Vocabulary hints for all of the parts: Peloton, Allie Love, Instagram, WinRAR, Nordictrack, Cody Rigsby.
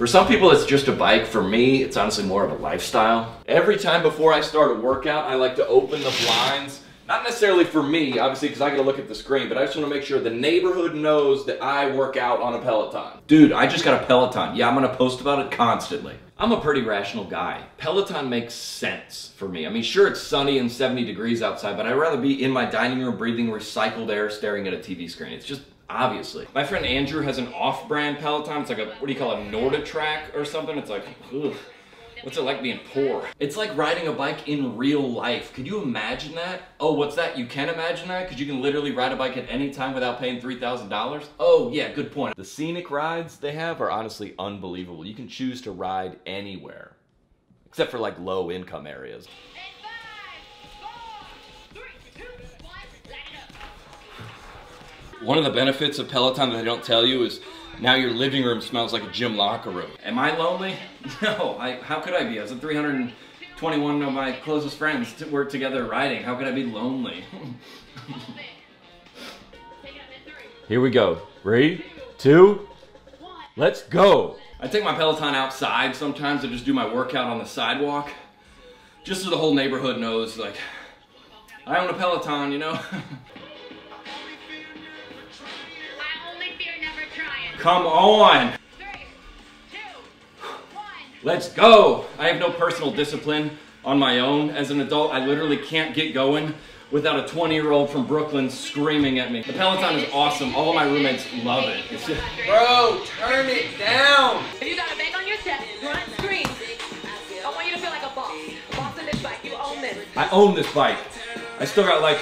For some people, it's just a bike. For me, it's honestly more of a lifestyle. Every time before I start a workout, I like to open the blinds. Not necessarily for me, obviously, because I gotta look at the screen, but I just wanna make sure the neighborhood knows that I work out on a Peloton. Dude, I just got a Peloton. Yeah, I'm gonna post about it constantly. I'm a pretty rational guy. Peloton makes sense for me. I mean, sure, it's sunny and 70 degrees outside, but I'd rather be in my dining room breathing recycled air staring at a TV screen. It's just, obviously. My friend Andrew has an off-brand Peloton. It's like a, what do you call it, a Nordictrack or something? It's like, ugh. What's it like being poor? It's like riding a bike in real life. Could you imagine that? Oh, what's that? You can imagine that? Because you can literally ride a bike at any time without paying $3,000? Oh yeah, good point. The scenic rides they have are honestly unbelievable. You can choose to ride anywhere, except for like low income areas. One of the benefits of Peloton that they don't tell you is now your living room smells like a gym locker room. Am I lonely? No, how could I be? I was at 321 of my closest friends were together riding. How could I be lonely? Here we go. 3, 2, let's go. I take my Peloton outside sometimes and just do my workout on the sidewalk. Just so the whole neighborhood knows, like, I own a Peloton, you know? Come on! 3, 2, 1. Let's go! I have no personal discipline on my own. As an adult, I literally can't get going without a 20-year-old from Brooklyn screaming at me. The Peloton is awesome. All of my roommates love it. It's just, bro, turn it down! If you got a bag on your chest, run, scream. I want you to feel like a boss. A boss on this bike. You own this. I own this bike. I still got like,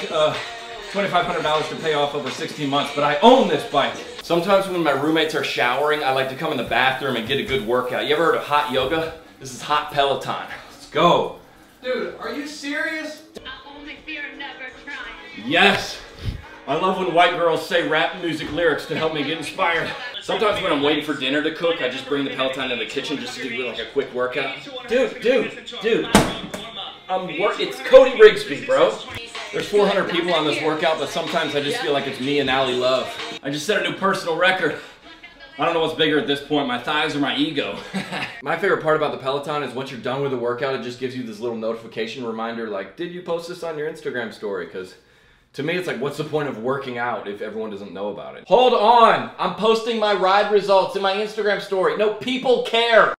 $2,500 to pay off over 16 months, but I own this bike. Sometimes when my roommates are showering, I like to come in the bathroom and get a good workout. You ever heard of hot yoga? This is hot Peloton. Let's go. Dude, are you serious? I only fear never trying. Yes. I love when white girls say rap music lyrics to help me get inspired. Sometimes when I'm waiting for dinner to cook, I just bring the Peloton into the kitchen just to do like a quick workout. Dude. It's Cody Rigsby, bro. There's 400 people on this workout, but sometimes I just feel like it's me and Allie Love. I just set a new personal record. I don't know what's bigger at this point, my thighs or my ego. My favorite part about the Peloton is once you're done with the workout, it just gives you this little notification reminder like, did you post this on your Instagram story? Because to me, it's like, what's the point of working out if everyone doesn't know about it? Hold on, I'm posting my ride results in my Instagram story. No, people care.